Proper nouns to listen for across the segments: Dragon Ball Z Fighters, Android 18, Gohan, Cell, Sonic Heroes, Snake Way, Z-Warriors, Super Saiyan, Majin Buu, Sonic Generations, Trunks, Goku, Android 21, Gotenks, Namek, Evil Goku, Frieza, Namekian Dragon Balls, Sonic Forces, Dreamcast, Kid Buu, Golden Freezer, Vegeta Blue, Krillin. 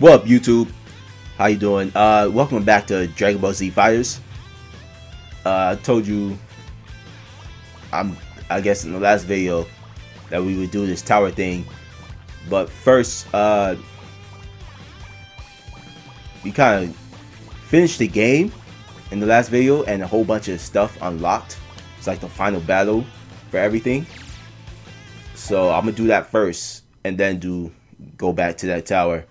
What up, YouTube? How you doing? Welcome back to Dragon Ball Z Fighters. I told you, I guess in the last video that we would do this tower thing, but first, we kind of finished the game in the last video, and a whole bunch of stuff unlocked. It's like the final battle for everything. So I'm gonna do that first, and then go back to that tower.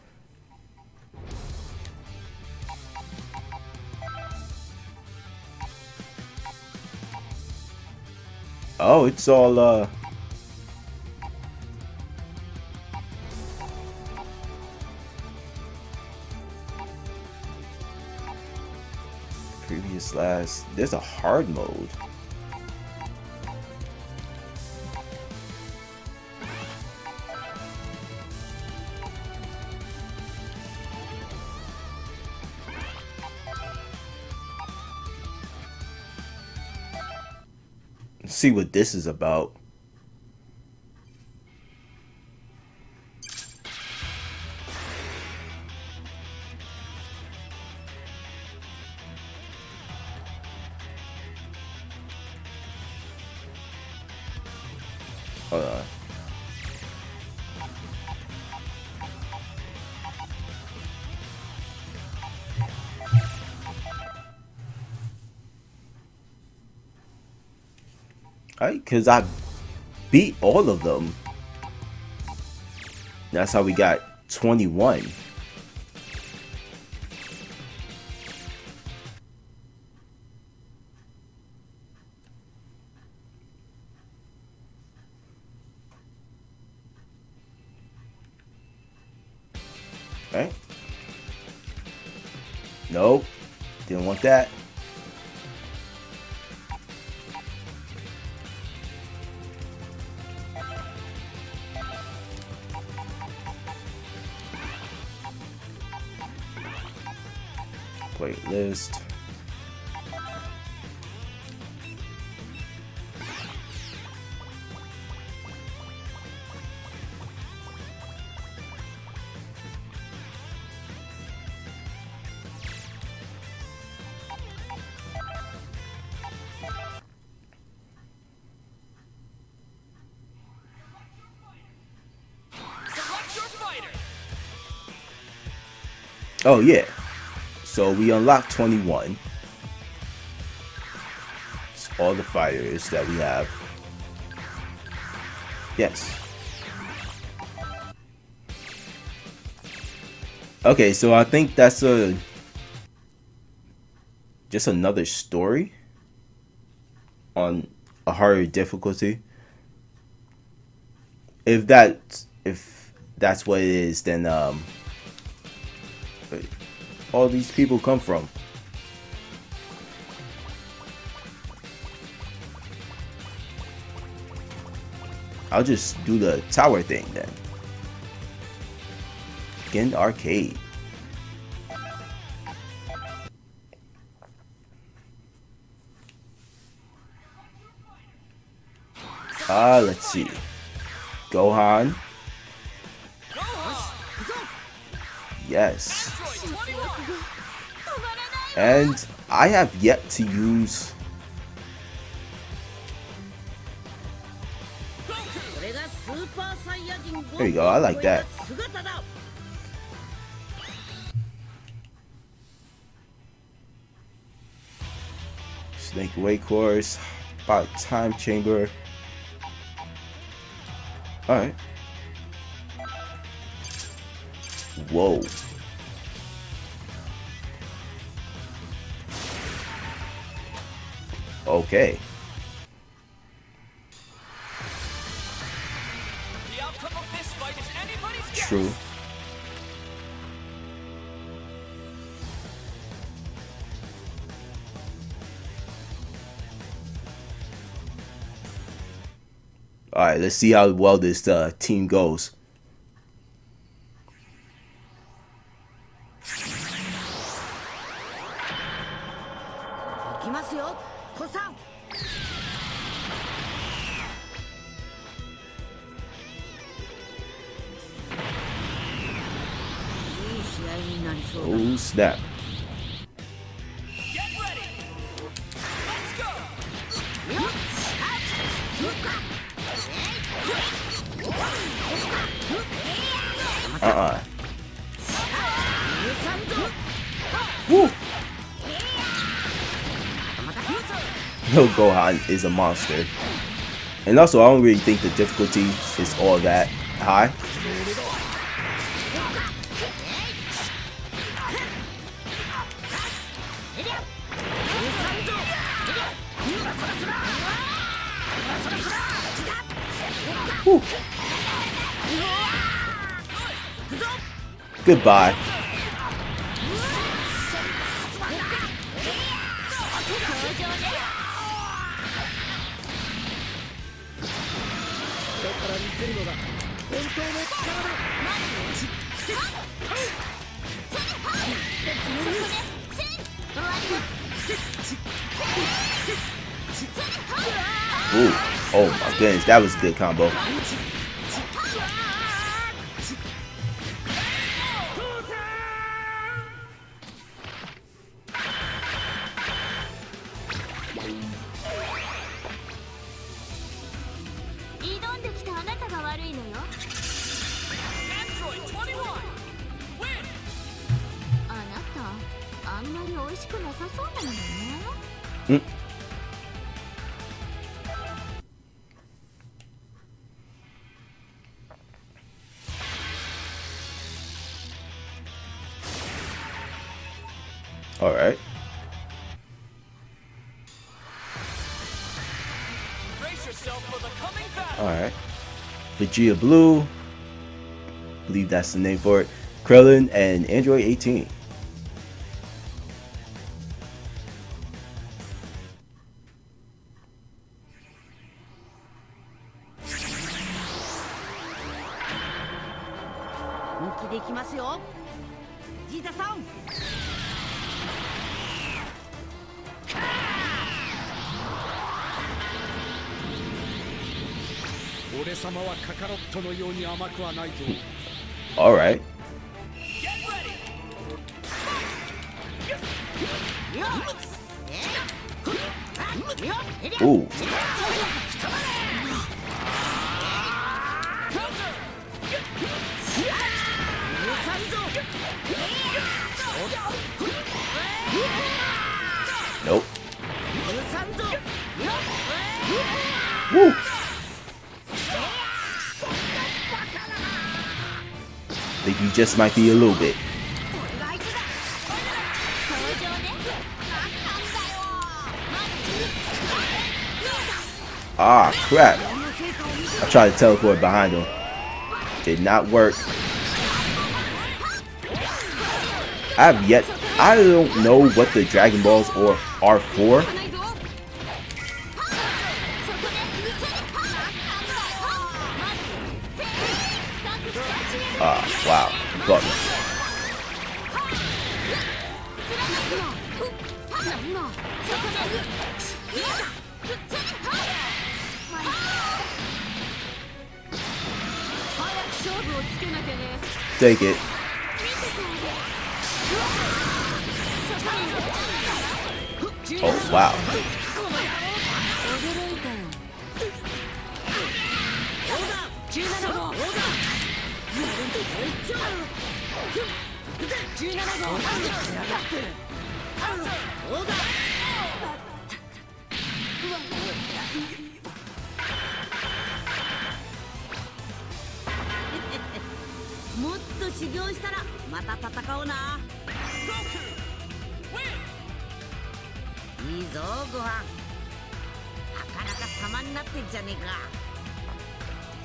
Oh, it's all previous last. There's a hard mode. See what this is about. Hold on. Alright, because I beat all of them. That's how we got 21. Alright. Nope. Didn't want that. List. Select your fighter. Oh yeah. So we unlocked 21. It's all the fighters that we have. Yes. Okay, so I think that's just another story on a harder difficulty. If that's what it is, then all these people come from. I'll just do the tower thing then. Again, arcade. Let's see. Gohan. Yes. And I have yet to use Goku. There you go, I like that. Snake Way course, by time chamber. Alright. Whoa. Okay. The outcome of this fight is anybody's guess. True. All right, let's see how well this team goes. Oh snap. Get ready. Let's go. Woo. No, Gohan is a monster. And also, I don't really think the difficulty is all that high. Whew. Goodbye. Ooh. Oh my goodness, that was a good combo. Android 21 win. All right. Brace yourself for the coming battle. All right. Vegeta Blue. I believe that's the name for it. Krillin and Android 18. All right. Get ready. Ooh. Nope. Woo. Think you just might be a little bit. Ah, crap. I tried to teleport behind him. Did not work. I don't know what the Dragon Balls are for. Ah, wow, got me. Take it. Oh, wow.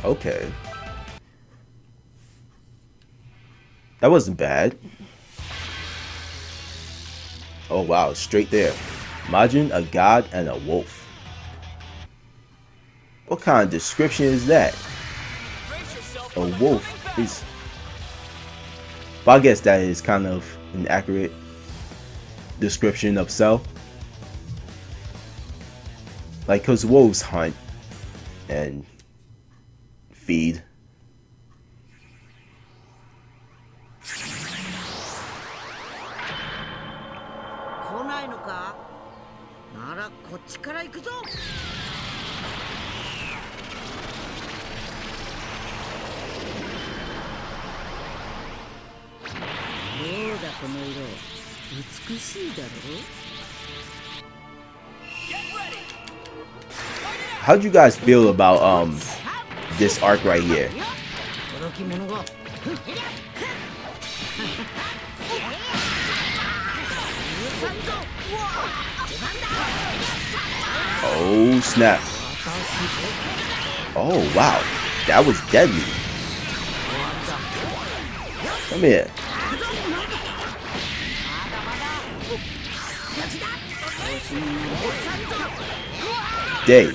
Okay. That wasn't bad. Oh wow, straight there. Majin, a god, and a wolf. What kind of description is that? A wolf is... Well, I guess that is kind of an accurate description of Cell. Like, because wolves hunt and feed. ないのか？ならこっちから行くぞ。どうだこの色、美しいだろう。 How do you guys feel about this arc right here? Oh snap! Oh wow, that was deadly. Come here. Dang.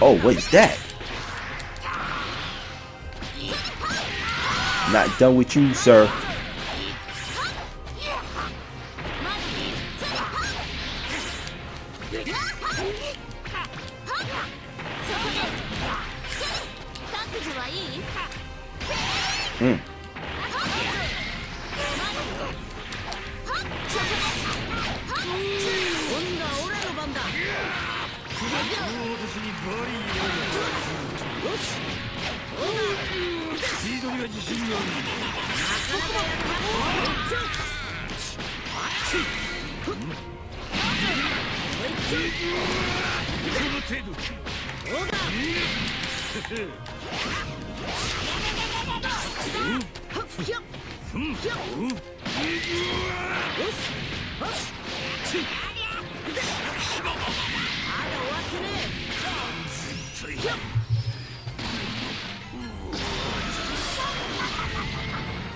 Oh, what is that? Not done with you, sir.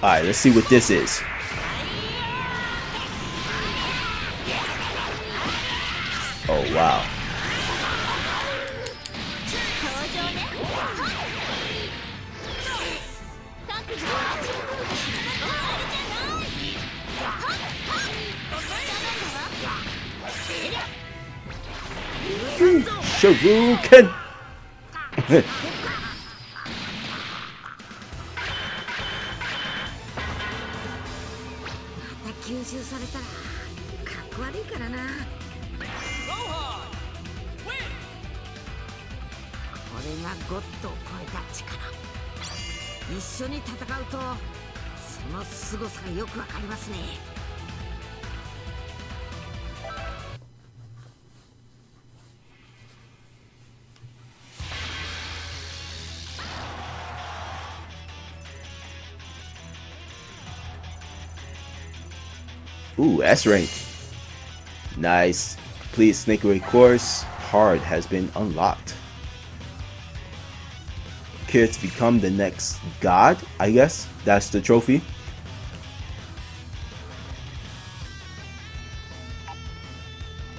Alright, let's see what this is. Oh wow. Shuriken. Ooh, S rank. Nice. Complete Snake Way course. Hard has been unlocked. Kids become the next god, I guess. That's the trophy.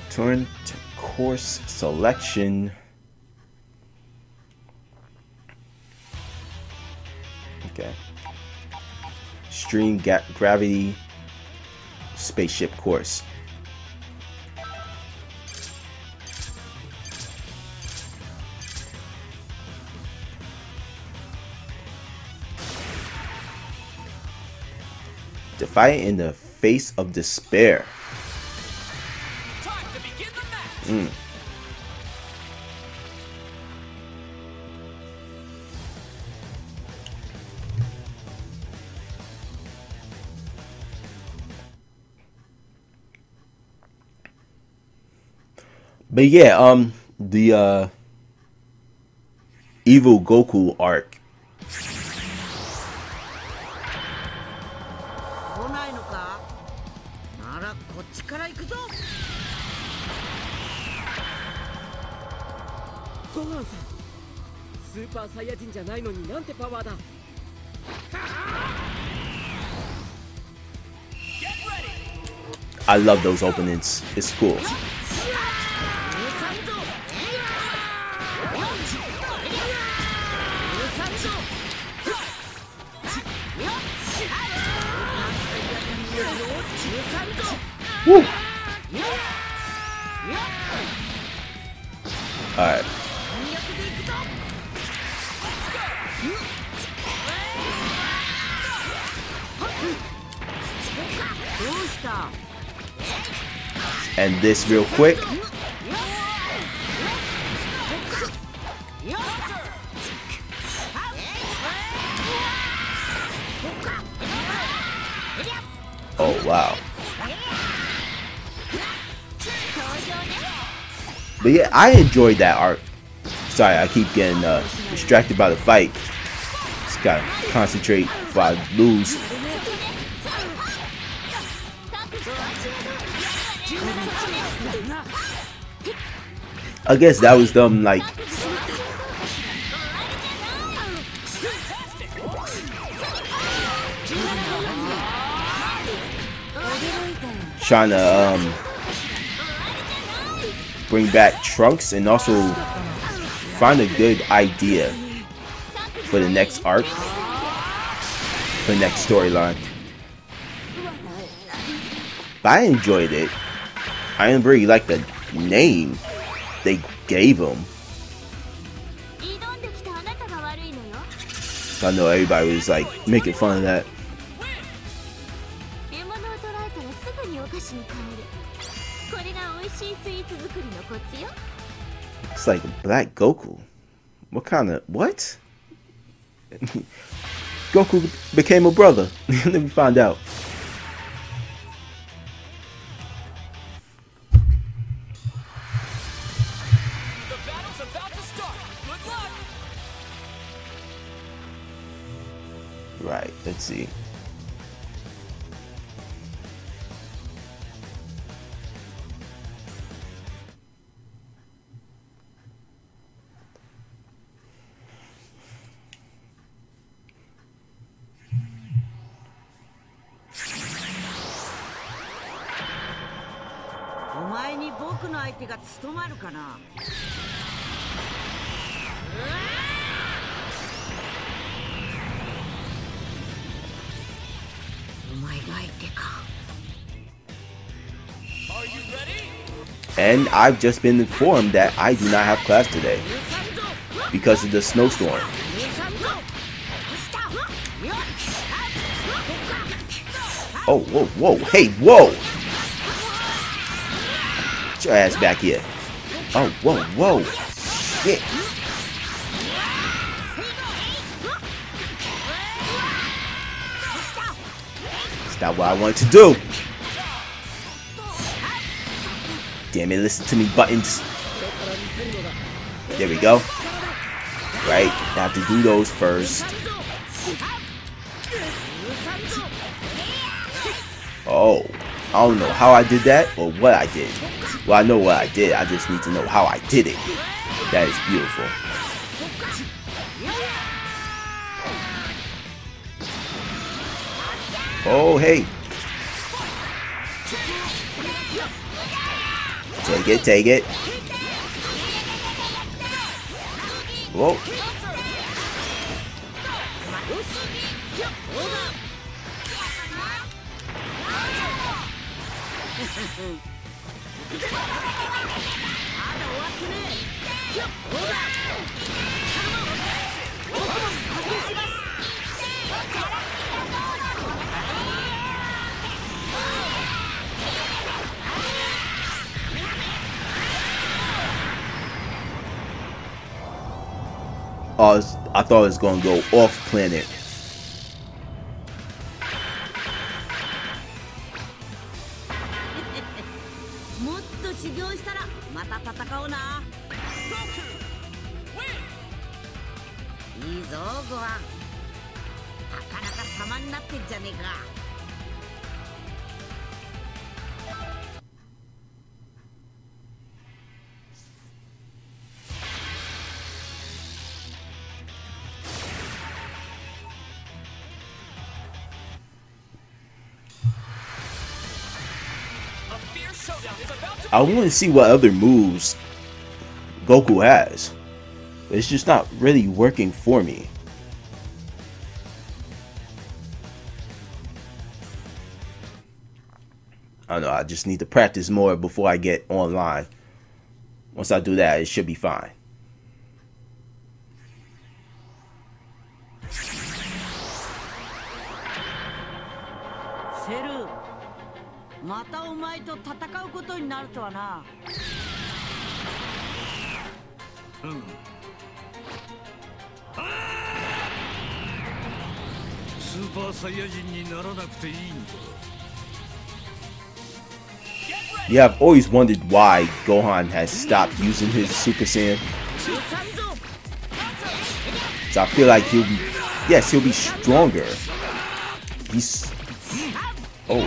Turn to course selection. Okay. Stream gravity. Spaceship course. Defiant in the face of despair. Time to begin the match. But yeah, the Evil Goku arc. I love those openings. It's cool. Woo! Alright. And this real quick. Oh, wow. But yeah, I enjoyed that arc. Sorry, I keep getting distracted by the fight. Just gotta concentrate if I lose. I guess that was them, like, trying to bring back Trunks and also find a good idea for the next arc, for the next storyline. But I enjoyed it. I didn't really like the name they gave him. I know everybody was like making fun of that. It's like Black Goku. What kind of what? Goku became a brother. Let me find out. Right, let's see. And I've just been informed that I do not have class today because of the snowstorm. Oh, whoa, whoa, hey, whoa! Get your ass back here. Oh, whoa, whoa. Shit. That's not what I wanted to do. Damn it, listen to me, buttons. There we go. Right, I have to do those first. Oh, I don't know how I did that or what I did. Well, I know what I did, I just need to know how I did it. That is beautiful. Oh, hey. Take it, take it. Whoa. I thought it was gonna go off planet. I want to see what other moves Goku has. It's just not really working for me. I don't know, I just need to practice more before I get online. Once I do that, it should be fine. Yeah, I've always wondered why Gohan has stopped using his Super Saiyan. So I feel like he'll be, yes, he'll be stronger. He's, oh,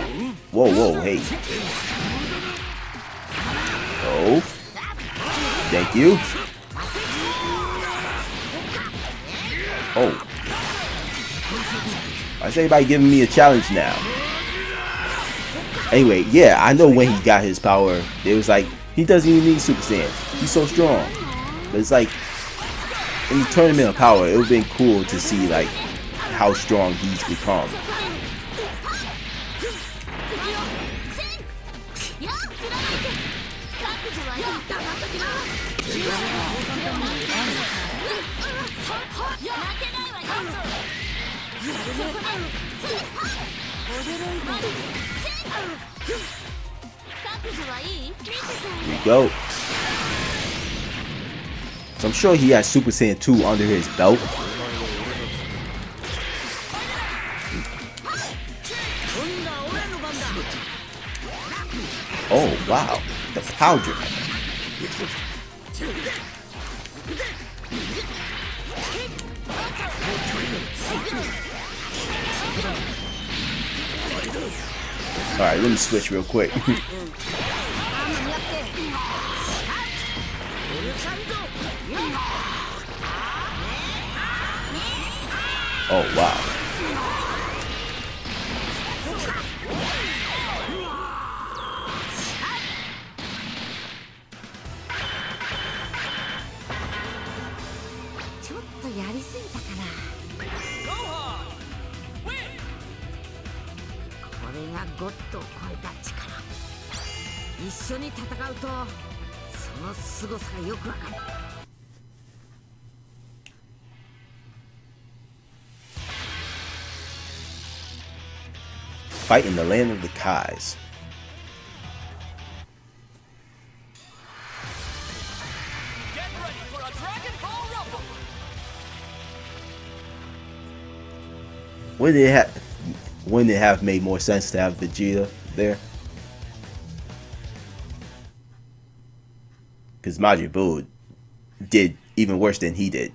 whoa, whoa, hey. Oh, thank you. Oh. Why is everybody giving me a challenge now? Anyway, yeah, I know when he got his power, it was like, he doesn't even need Super Saiyan. He's so strong. But it's like, in the Tournament of Power, it would have been cool to see, like, how strong he's become. Here we go. So I'm sure he has Super Saiyan 2 under his belt. Oh wow, the powder. Alright, let me switch real quick. Oh wow. Fight in the land of the Kais. Get ready for a Dragon Ball Rumble. Wouldn't it have made more sense to have Vegeta there? Because Majin Buu did even worse than he did.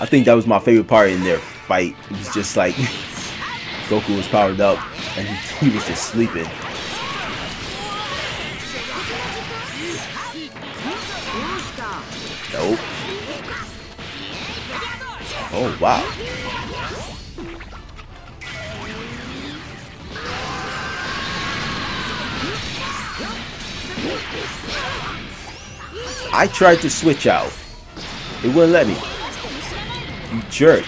I think that was my favorite part in their fight. It was just like Goku was powered up and he was just sleeping. Nope. Oh wow. I tried to switch out. It wouldn't let me. You jerk.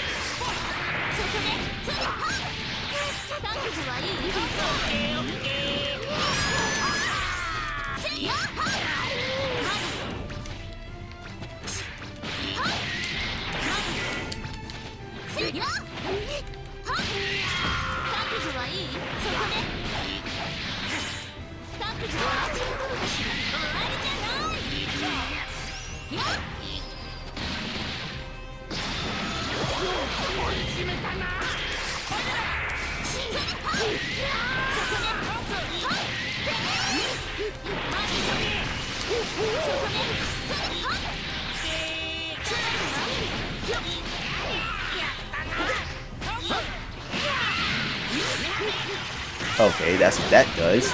Okay, that's what that does.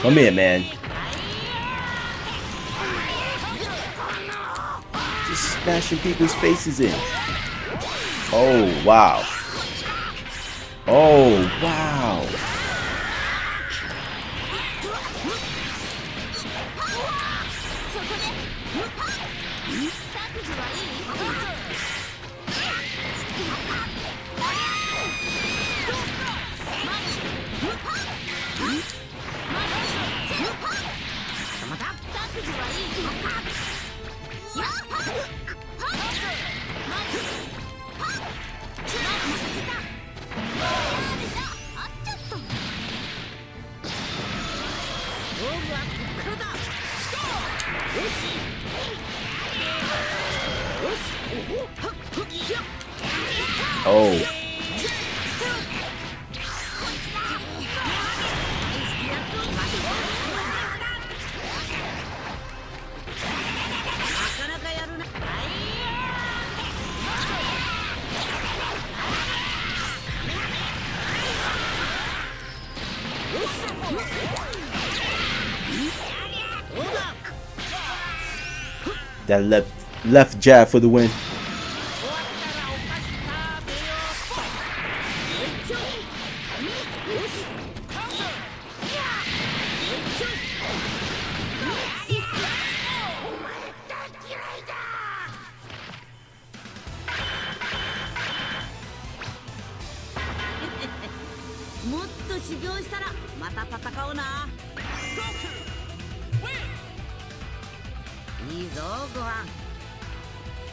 Come here, man. Just smashing people's faces in. Oh, wow. Oh, wow. Oh. That left jab for the win.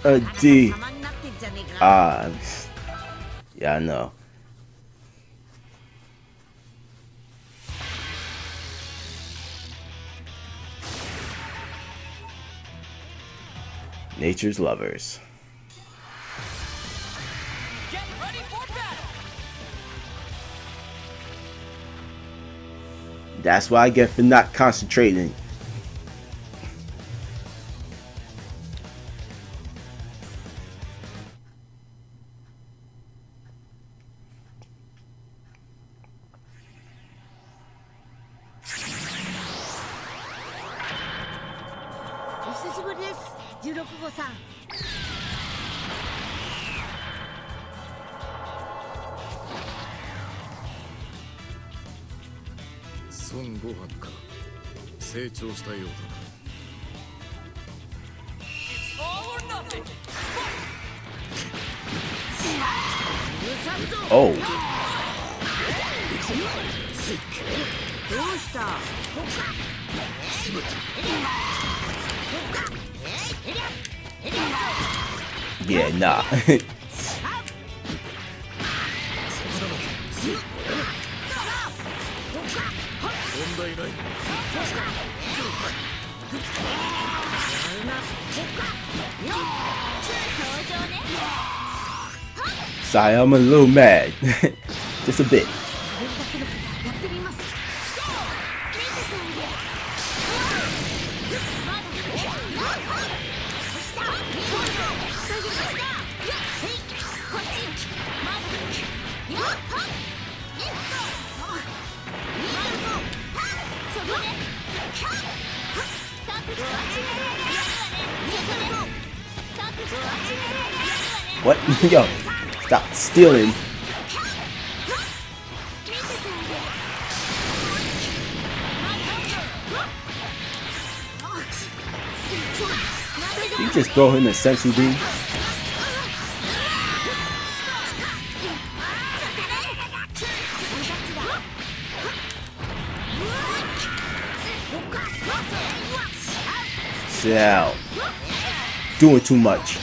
A D. Yeah, I know. Nature's lovers. Get ready for battle. That's what I get for not concentrating. It's all or nothing. Oh. Yeah, nah. Sorry, I'm a little mad. Just a bit. What? Yo, stop stealing. You just throw him a sensu beam. Cell. Doing too much.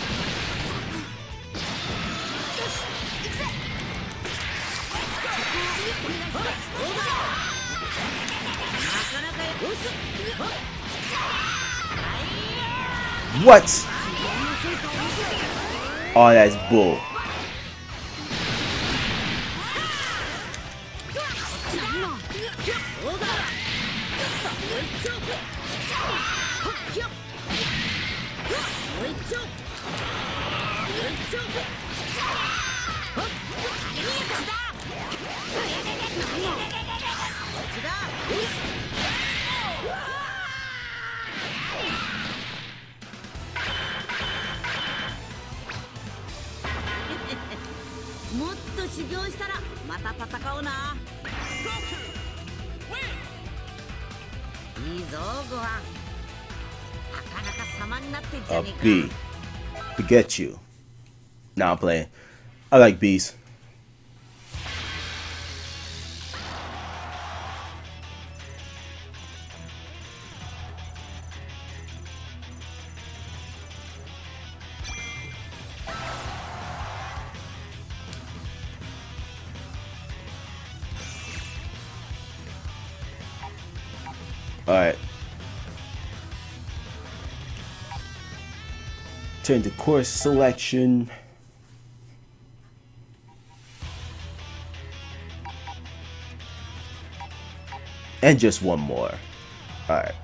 What? Oh, that's bull. Goku, win! A B. Forget you. Nah, I'm playing. I like B's. Alright. Change the course selection. And just one more. Alright.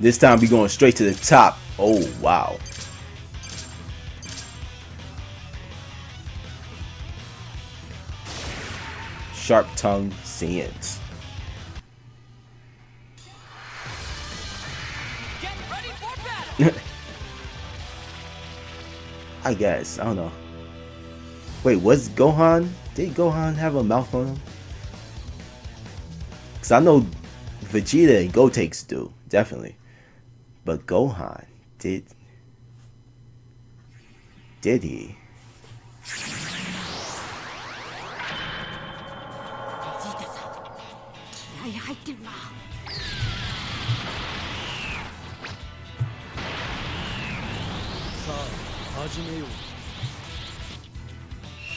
This time we going straight to the top. Oh wow. Sharp tongue sins. Get ready for battle. I guess. I don't know. Wait, was Gohan? Did Gohan have a mouth on him? Because I know Vegeta and Gotenks do. Definitely. But Gohan, did he?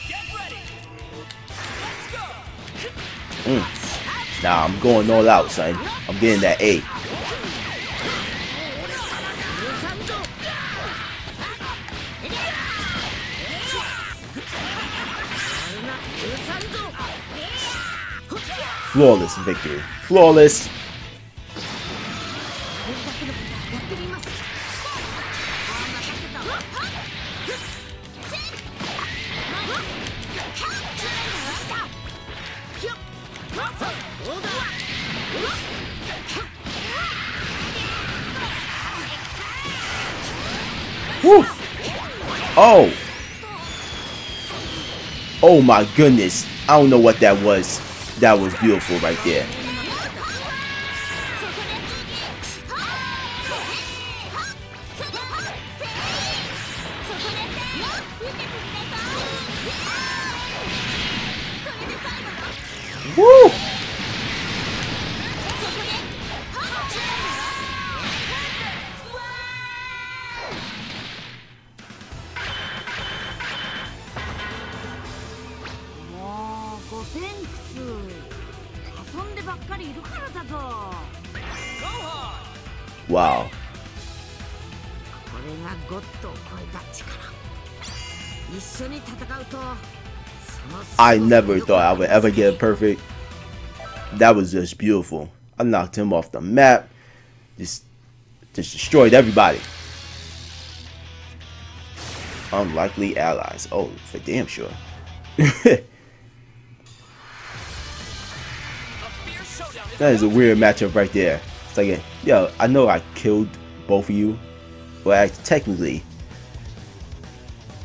Get ready. Let's go. Nah, I'm going all out, son. I'm getting that A. Flawless victory. Flawless. Woo. Oh! Oh my goodness! I don't know what that was. That was beautiful right there. Woo! Wow. I never thought I would ever get it perfect. That was just beautiful. I knocked him off the map. Just destroyed everybody. Unlikely allies. Oh, for damn sure. That is a weird matchup right there. It's like, yo, I know I killed both of you. Well, I technically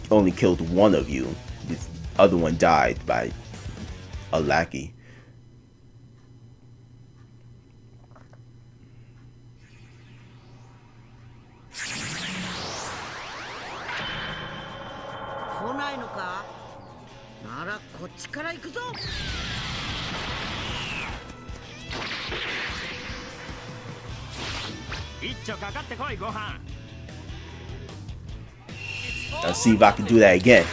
only killed one of you. The other one died by a lackey. Let's see if I can do that again.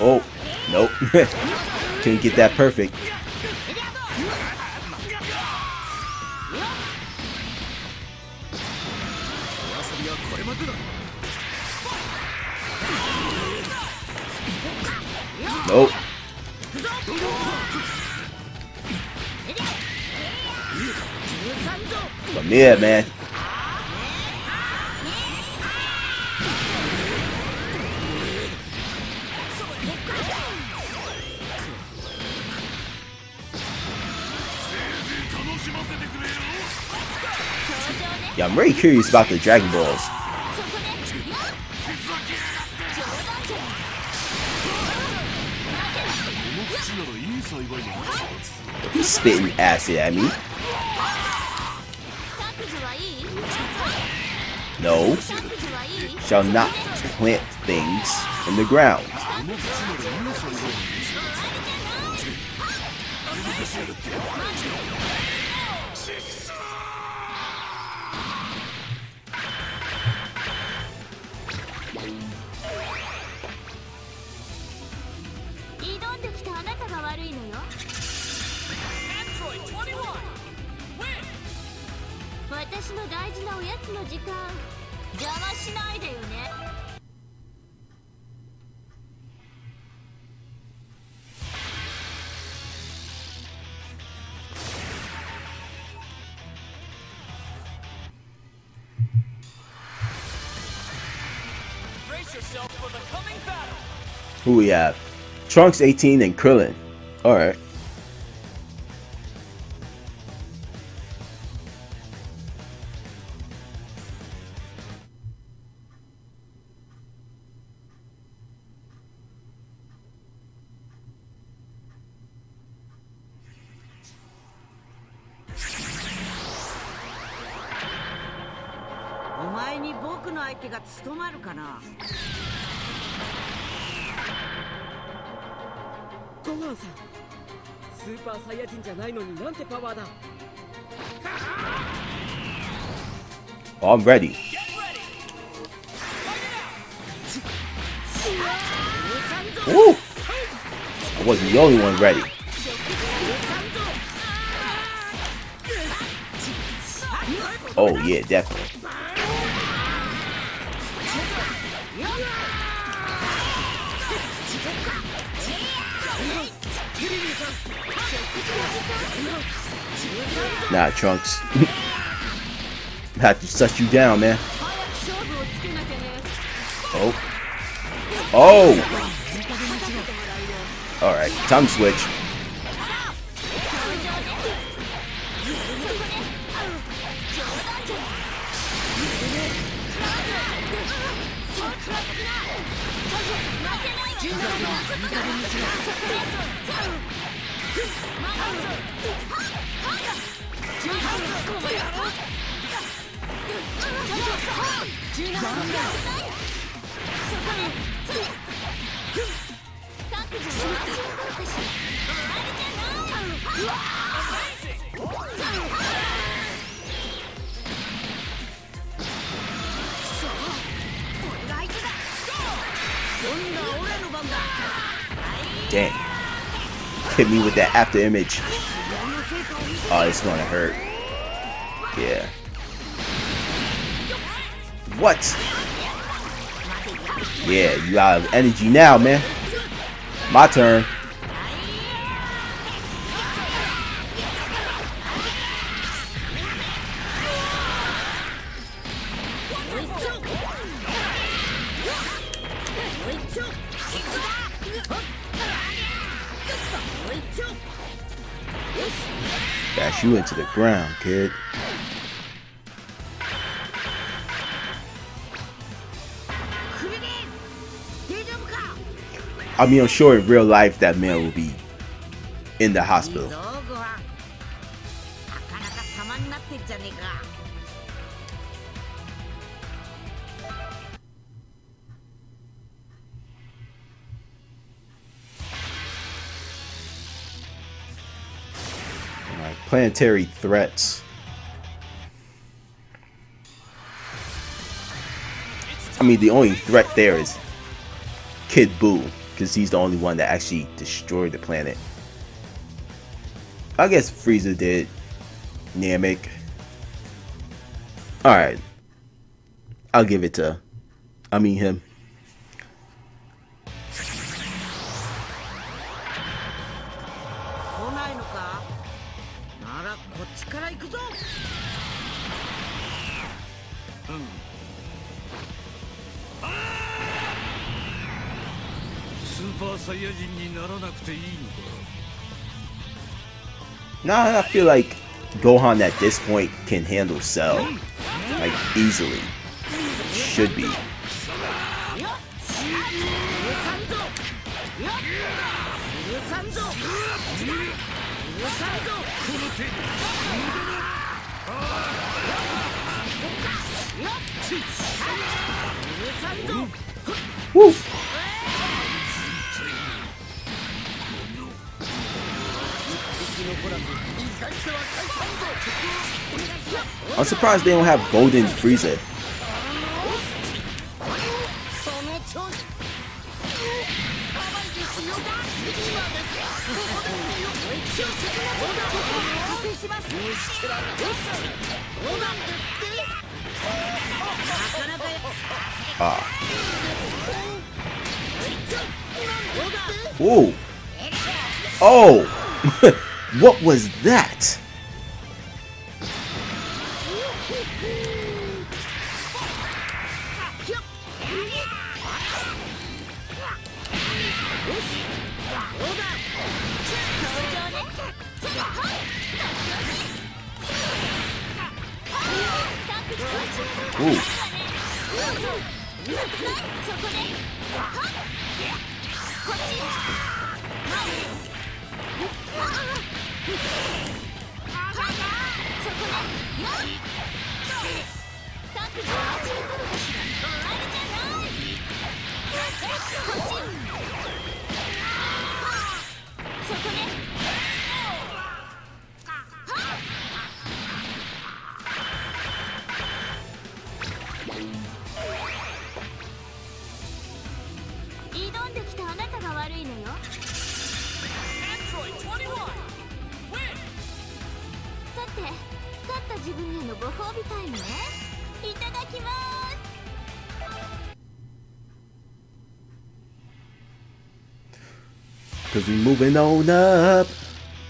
Oh, nope. Couldn't get that perfect. Nope. Come here, man. I'm very curious about the Dragon Balls. He's spitting acid at me. No. Shall not plant things in the ground. Android 21, win! Brace yourself for the coming battle. Who we have? Trunks 18 and Krillin. Alright. Oh, I'm ready. Woo! I wasn't the only one ready. Oh yeah, definitely. Nah, Trunks. I have to shut you down, man. Oh. Oh! Alright, tongue switch. Dang. Hit me with that after image. Oh, it's gonna hurt. Yeah. What? Yeah, you out of energy now, man. My turn. Bash you into the ground, kid. I mean, I'm sure in real life that man will be in the hospital. Alright, planetary threats. I mean, the only threat there is Kid Buu, because he's the only one that actually destroyed the planet. I guess Frieza did. Namek. Alright. I'll give it to... I mean him. Nah, I feel like Gohan at this point can handle Cell. Like, easily. Should be. Woo! I'm surprised they don't have Golden Freezer. Whoa! Oh! What was that? Ooh. Android 21, win! Because we're moving on up.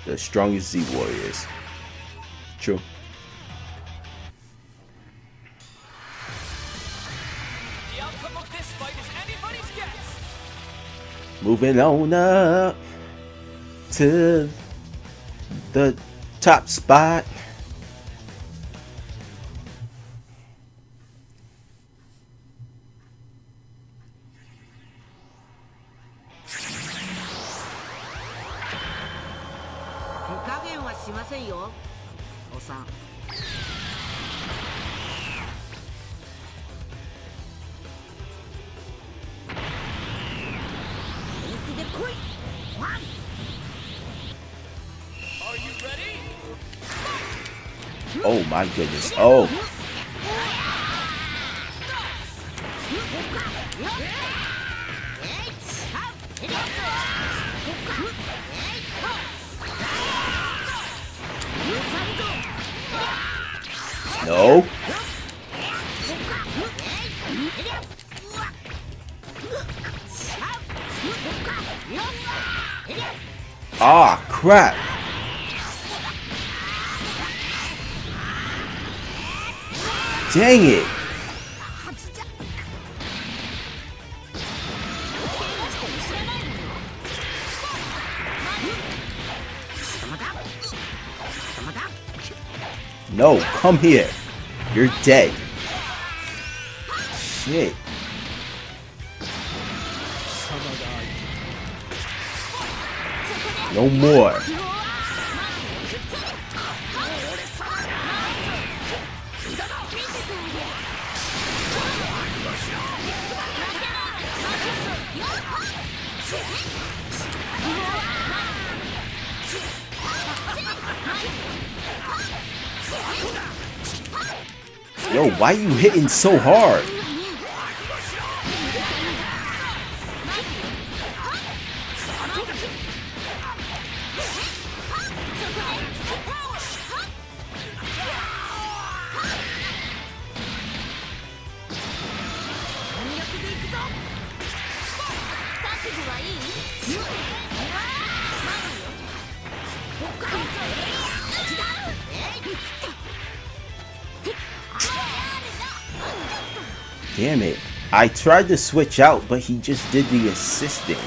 The strongest Z-Warriors. True. The outcome of this fight is anybody's guess. Moving on up to the top spot. Oh my goodness. Oh. No. Ah, crap. Dang it! No, come here. You're dead. Shit. No more. Yo, why are you hitting so hard? Damn it. I tried to switch out, but he just did the assisting.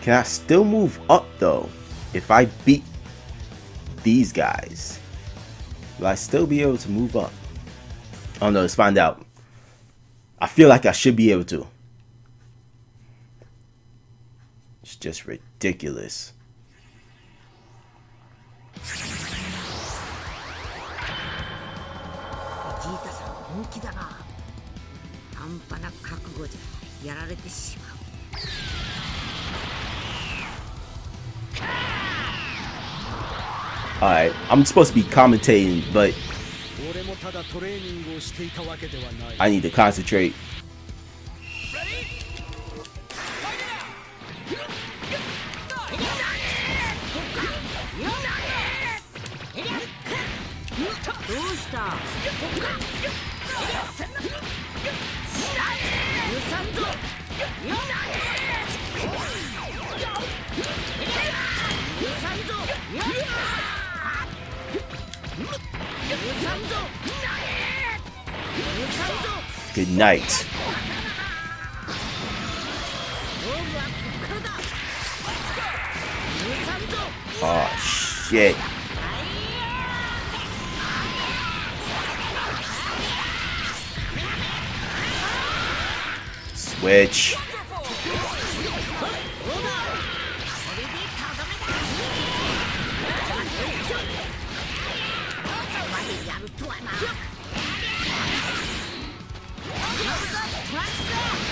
Can I still move up though? If I beat these guys, will I still be able to move up? Oh no, let's find out. I feel like I should be able to. It's just ridiculous. Alright, I'm supposed to be commentating, but I need to concentrate. Good night. Oh shit. Switch.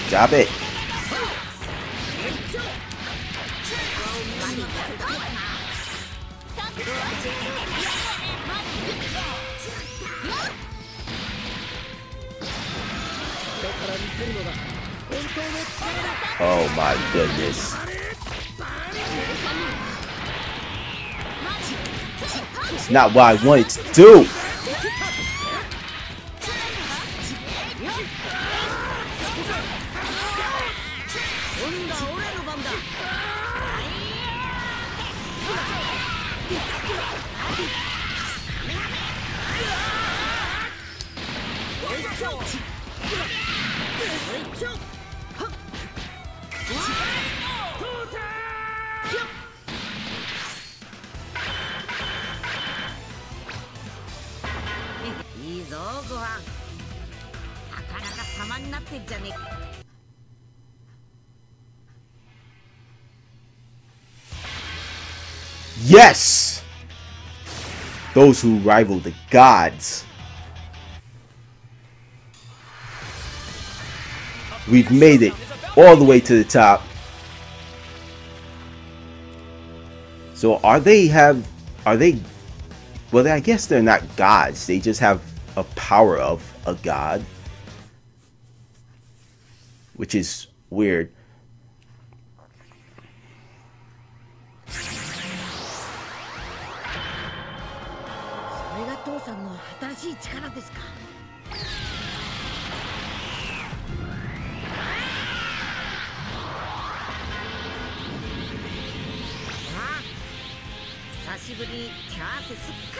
Stop it. Oh my goodness. It's not what I wanted to do. Yes! Those who rival the gods. We've made it all the way to the top. So are they well, I guess they're not gods. They just have a power of a god, which is weird.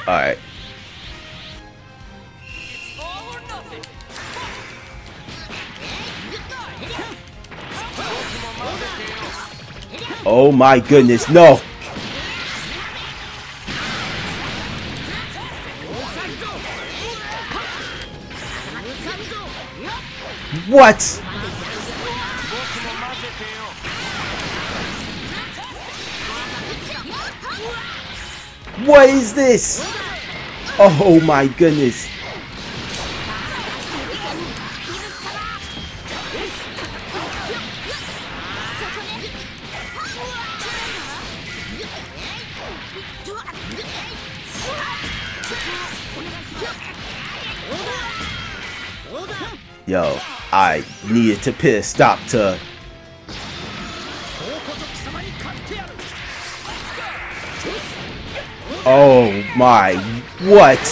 Alright. Oh my goodness, no! What? What is this? Oh my goodness. Yo, I needed to put a stop to. Oh my, what?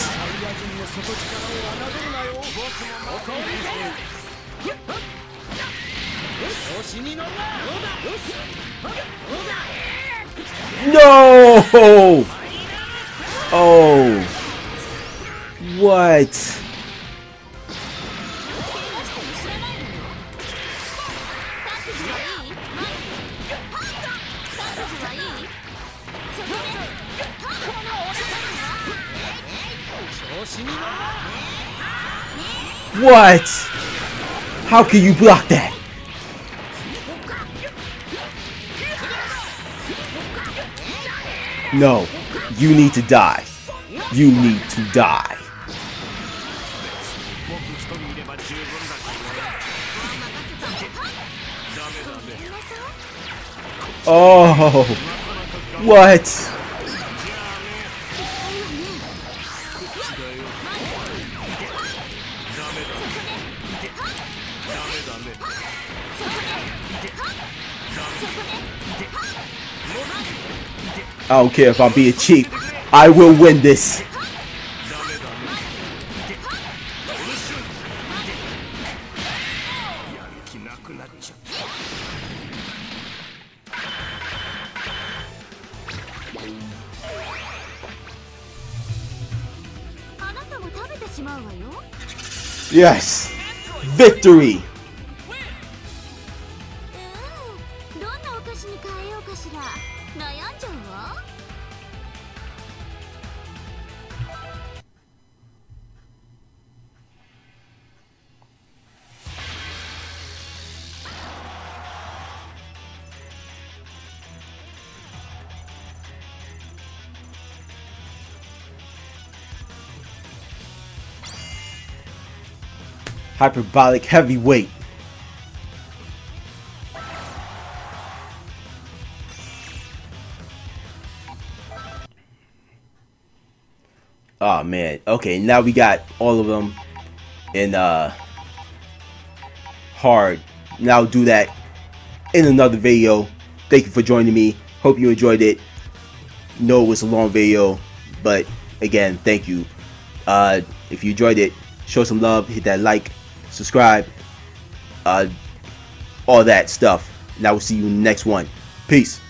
No! Oh, what? What? How can you block that? No, you need to die. You need to die. Oh, what? I don't care if I'm being cheap. I will win this. Yes, victory. Hyperbolic heavyweight. Oh man. Okay, now we got all of them in hard. And I'll do that in another video. Thank you for joining me. Hope you enjoyed it. No, it was a long video, but again, thank you. If you enjoyed it, show some love, hit that like, subscribe, all that stuff, and I will see you in the next one. Peace.